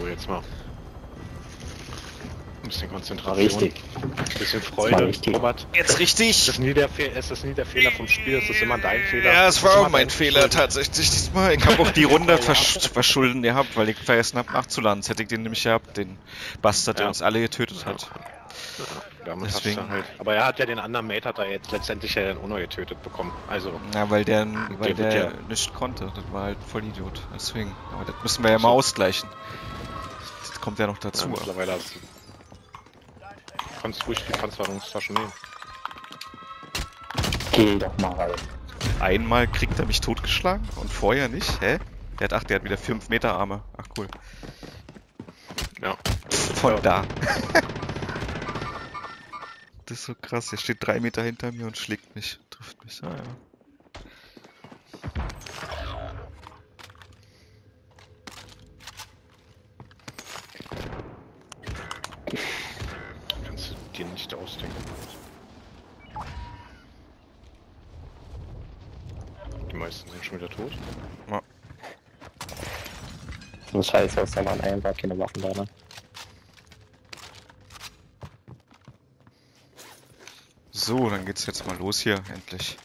Ruhe jetzt mal. Ein bisschen Konzentration. Richtig. Ein bisschen Freude. Richtig. Jetzt richtig! Es ist nie der Fehler vom Spiel, es ist immer dein Fehler. Ja, es war auch mein Fehler tatsächlich diesmal. Ich habe auch die Runde verschulden gehabt, weil ich vergessen habe nachzuladen. Hätte ich den nämlich gehabt, den Bastard, der uns alle getötet hat. Ja, deswegen halt. Aber er hat ja den anderen Mate jetzt letztendlich ja den Uno getötet bekommen. Also. Ja, weil der nicht konnte. Das war halt voll Idiot. Deswegen. Aber das müssen wir ja mal ausgleichen. Das kommt ja noch dazu. Ja, mittlerweile hast du kannst ruhig die Panzerungstasche nehmen. Geh doch mal rein. Einmal kriegt er mich totgeschlagen und vorher nicht. Hä? Der hat wieder 5 Meter Arme. Ach cool. Ja. Von da. Das ist so krass, er steht 3 Meter hinter mir und schlägt mich, trifft mich, ah ja. Kannst du dir nicht ausdenken. Die meisten sind schon wieder tot. Ja. So scheiße, was da mal an einem war, keine Waffen da, ne? So, dann geht's jetzt mal los hier, endlich.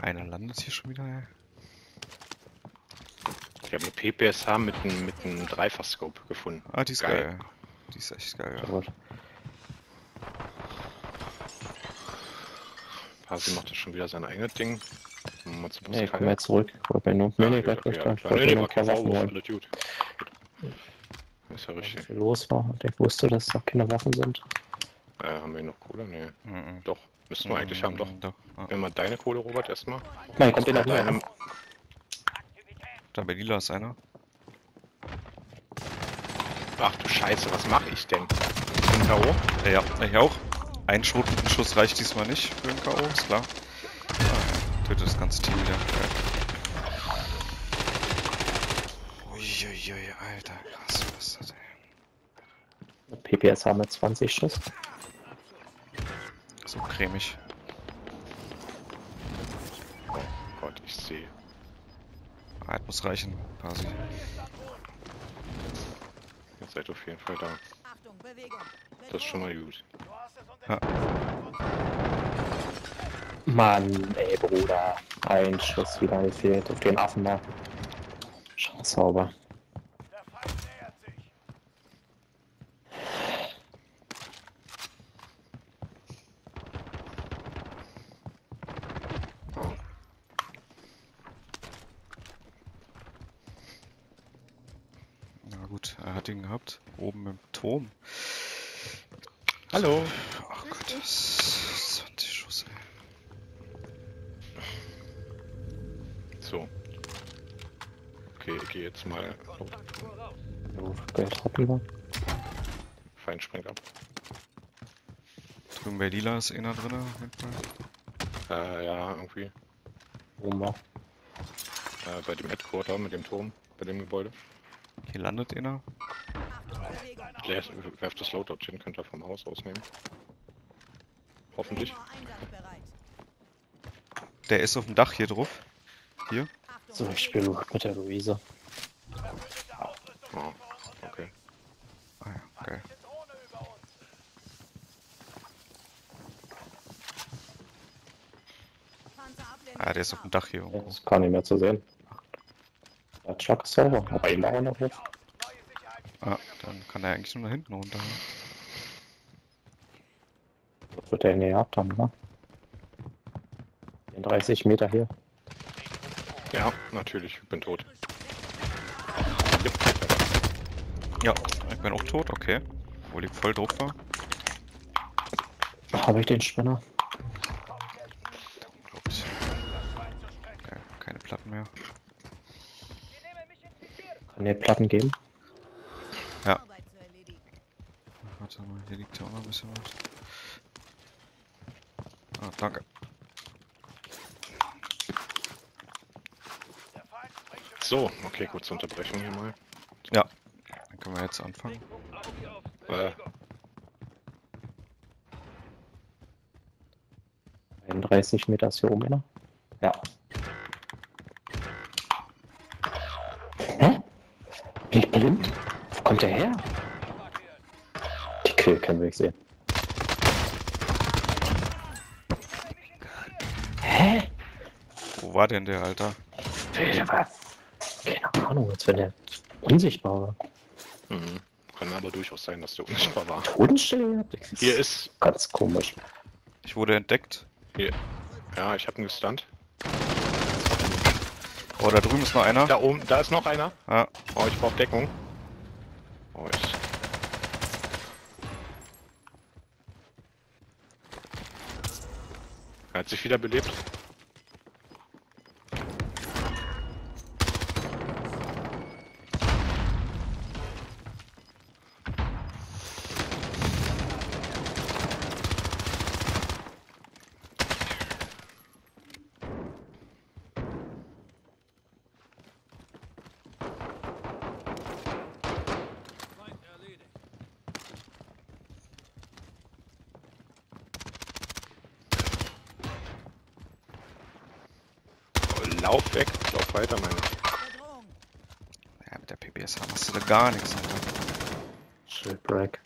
Einer landet hier schon wieder. Ich habe eine PPSH mit einem Dreifach-Scope gefunden. Ah, die ist geil. Die ist echt geil, ja. Pasi macht ja schon wieder sein eigenes Ding. Nee, ich komme jetzt zurück. Nee, ist ja richtig. Los war. Ich wusste, dass da keine Waffen sind. Haben wir noch Kohle? Nee. Mhm. Doch. Müssten wir eigentlich haben, doch. Wenn man deine Kohle, Robert, erstmal. Nein, kommt ihr noch rein. Da bei Lila ist einer. Ach du Scheiße, was mache ich denn? Ein K.O.? Ja, ich auch. Ein Schuss reicht diesmal nicht für ein K.O., ist klar. Ah, tötet das ganze Team wieder. Uiuiui, Alter, krass, was ist das denn? PPS haben wir 20 Schuss. So cremig. Oh Gott, ich sehe. Ah, das muss reichen, quasi. Jetzt seid ihr auf jeden Fall da. Das ist schon mal gut. Ja. Mann, ey Bruder. Ein Schuss wieder gefehlt auf den Affen da. Schau, sauber. Gehabt, oben im Turm. Hallo! Ach oh Gott, 20 Schuss, ey. So. Okay, ich gehe jetzt mal. Fein, springt ab. Drüben bei Lila ist einer drin, auf jeden Fall. Ja, irgendwie. Oben war. Bei dem Headquarter, mit dem Turm, bei dem Gebäude. Hier landet einer. Der werft das Loadout hin, könnt ihr vom Haus ausnehmen. Hoffentlich. Der ist auf dem Dach hier drauf. Hier. So, ich spiele mit der Luisa. Oh, okay. Ah ja, geil. Ah, der ist auf dem Dach hier irgendwo. Das kann nicht mehr zu sehen. Der Chuck ist sauber, aber ihn da noch jetzt. Ah, dann kann er eigentlich nur nach hinten runter. Was wird der denn gehabt haben, ne? 30 Meter hier. Ja, natürlich, ich bin tot. Ja, ich bin auch tot, okay. Obwohl ich voll drauf war. Habe ich den Spinner? Ups. Okay, keine Platten mehr. Kann der Platten geben? Ja. Warte mal, hier liegt ja auch noch ein bisschen was. Ah, danke. so, okay, kurze Unterbrechung hier mal. Ja, dann können wir jetzt anfangen. Ja. 31 Meter ist hier oben, oder? Ja. Hä? Bin ich blind? Wo kommt der her? Die Kill können wir nicht sehen. Hä? Wo war denn der, Alter? Keine Ahnung, als wenn der unsichtbar war. Mhm. Kann aber durchaus sein, dass der unsichtbar war. Todesstelle? Hier ist... Ganz komisch. Ich wurde entdeckt. Hier. Ja, ich hab ihn gestunt. Oh, da drüben ist noch einer. Da oben, da ist noch einer. Ja. Oh, ich brauch Deckung. Oh, ich... Er hat sich wieder belebt. Lauf weg, lauf weiter, meine. Ja, mit der PBSH machst du da gar nichts. Shieldbreak.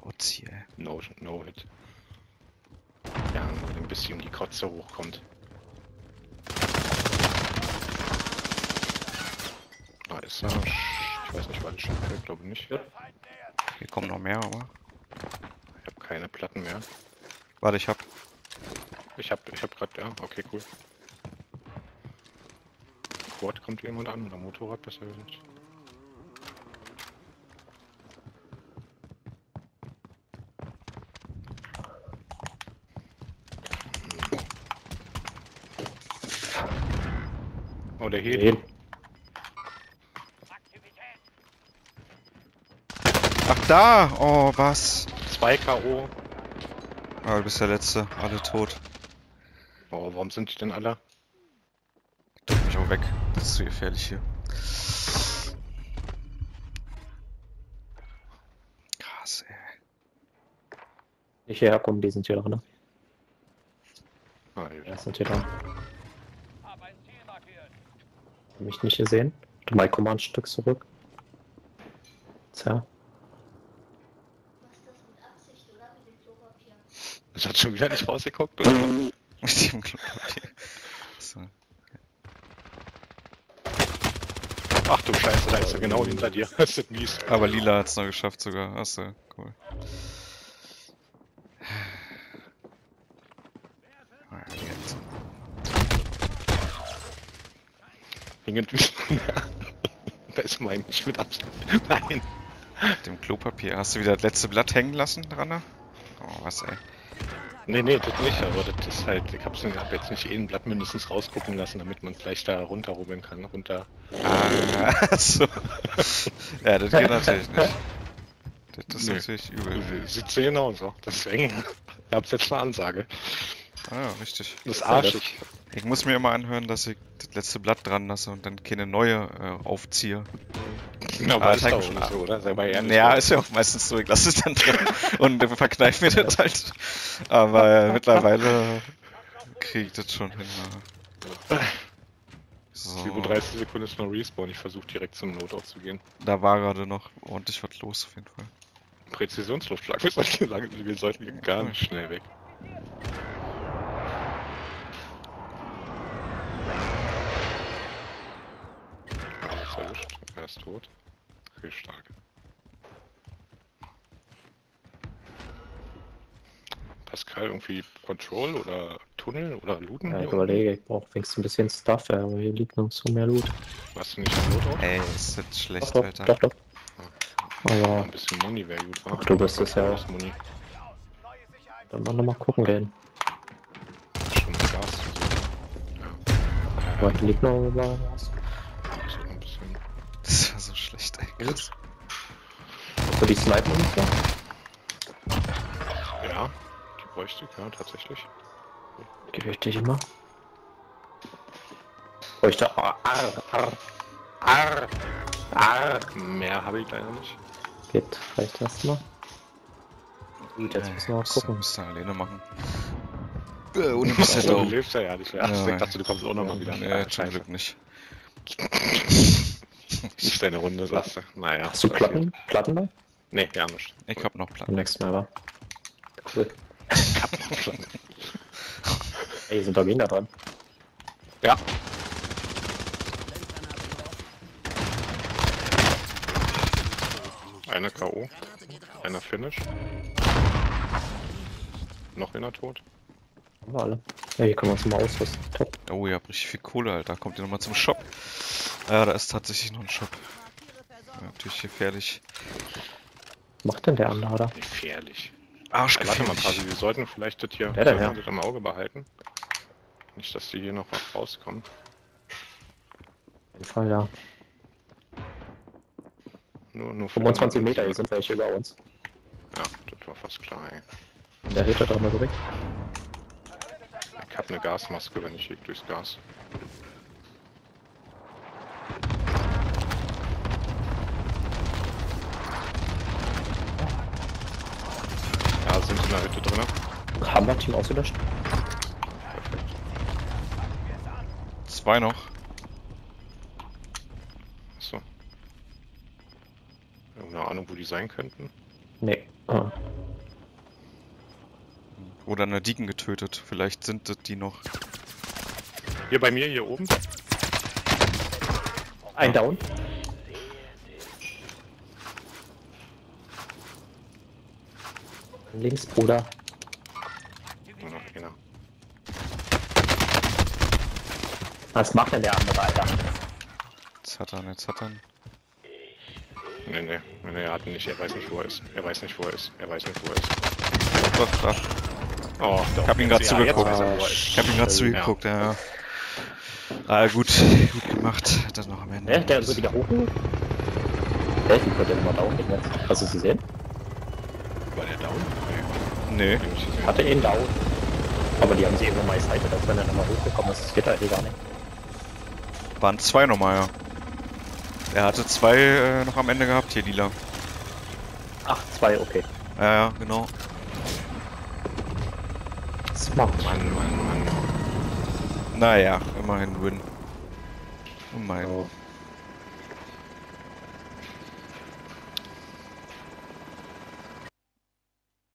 Oder Uzi, ey. No hit. Ja, nur ein bisschen um die Kotze hochkommt. Nice. Ja. Ich weiß nicht, war das Shieldbreak, glaube ich nicht. Ja. Hier kommen noch mehr, aber. Ich habe keine Platten mehr. Warte, Ich hab grad, ja, okay, cool. Kommt jemand an oder Motorrad besser gesagt. Oh, der Heli. Ach da! Oh, was? 2 K.O. Ah, du bist der Letzte. Alle tot. Oh, warum sind die denn alle? Drück mich auch weg. Das ist zu gefährlich hier. Krass, ey. Ich herkomme, die sind hier drin, ne? Ah, ja, sind hier drin. Hab mich nicht gesehen. Mal komm mal ein Stück zurück. Tja. Das hat schon wieder nicht rausgeguckt, oder? Mit dem Klopapier. So. Ach du Scheiße, da ist er genau hinter dir. Das ist mies. Aber Lila hat's noch geschafft sogar. Achso, cool. Da ist mein nicht mit Abstand. Nein. Mit dem Klopapier. Hast du wieder das letzte Blatt hängen lassen, Ranna? Oh, was ey. Nee, das nicht, aber das ist halt, ich hab's jetzt nicht jeden Blatt mindestens rausgucken lassen, damit man vielleicht da runterrubbeln kann, Ah, so. Ja, das geht natürlich nicht. Das ist natürlich übel. Sitzt hier genauso, deswegen, ich hab's jetzt eine Ansage. Ah ja, richtig. Das ist arschig. Ich muss mir immer anhören, dass ich das letzte Blatt dran lasse und dann keine neue aufziehe. Genau, aber das ist auch nicht so, oder? Sei mal ehrlich. Ja, ist ja auch meistens so, ich lasse es dann drin und verkneif mir das halt. Aber mittlerweile kriege ich das schon hin. So. 37 Sekunden ist noch Respawn, ich versuche direkt zum Notauf zu gehen. Da war gerade noch ordentlich was los auf jeden Fall. Präzisionsluftschlag, wir sollten gar nicht schnell weg. Er ist tot. Sehr stark. Pascal irgendwie Control oder Tunnel oder Looten? Ja, ich überlege, ich brauche wenigstens ein bisschen Stuff, aber hier liegt noch so mehr Loot. Warst du nicht im Loot auch? Ey, ist das schlecht, doch, Alter. Doch. Okay. Aber ein bisschen Money wäre gut, war. Ach, du bist es ja. Dann wollen wir mal gucken gehen. Schon Gas. Ja. Aber hier liegt noch was. Das war so schlecht, ey. Hast du die Sniper nicht da? Ja, die bräuchte ich, ja, tatsächlich. Die möchte ich immer. bräuchte mehr habe ich leider nicht. Geht, reicht erstmal. Gut, jetzt müssen wir mal gucken. Musst du alleine machen. Ohne Mist. Du lebst ja nicht mehr. Ich dachte, du kommst auch nochmal wieder. Nee, zum Glück nicht. Nicht deine Runde, sagst du. Naja. Hast du Platten? Platten da? Nee, gar nicht. Ich hab noch Platten. Nächstes Mal, wa? Cool. Ich hab noch Platten. Ey, sind doch Gegner dran. Ja. Einer K.O. Einer Finish. Noch einer tot. Haben wir alle. Ja, hier können wir uns mal ausrüsten. Top. Oh, ihr habt richtig viel Kohle, Alter. Kommt ihr nochmal zum Shop? Ja, da ist tatsächlich noch ein Shop. Ja, natürlich gefährlich. Was macht denn der andere, oder? Gefährlich. Arschgefährlich. Ja, warte mal, Pasi, wir sollten vielleicht das hier im Auge behalten. Nicht, dass die hier noch was rauskommen. Auf jeden Fall, ja. Nur 25 Meter, hier sind welche über uns. Ja, das war fast klar, ey. Der hält doch mal direkt. Ich hab eine Gasmaske, wenn ich hier durchs Gas. Ja, sind in der Hütte drin. Haben wir Team ausgelöscht? Perfekt. Zwei noch. Achso. Irgendeine Ahnung, wo die sein könnten? Nee. Ah. Oder einer Dicken getötet. Vielleicht sind das die noch. Hier bei mir, hier oben. Ein Down. Links, Bruder. Noch einer. Was macht denn der andere, Alter? Jetzt hat er. Nee, er hat ihn nicht. Er weiß nicht, wo er ist. Was? Oh, ich hab ihn gerade zugeguckt. Ja. Ah, gut gemacht. Dann noch am Ende. Der so wieder hoch. Helfen könnte immer down gehen jetzt. Hast du es gesehen? War der down? Nee. Hatte ihn down. Aber die haben sie eben nochmal gesightet, als wenn er nochmal hochgekommen ist. Das geht halt gar nicht. Waren zwei nochmal, ja. Er hatte zwei noch am Ende gehabt, hier lila. Ach, zwei, okay. Ja, genau. Smart. Mann. Naja, immerhin win. Oh mein Gott.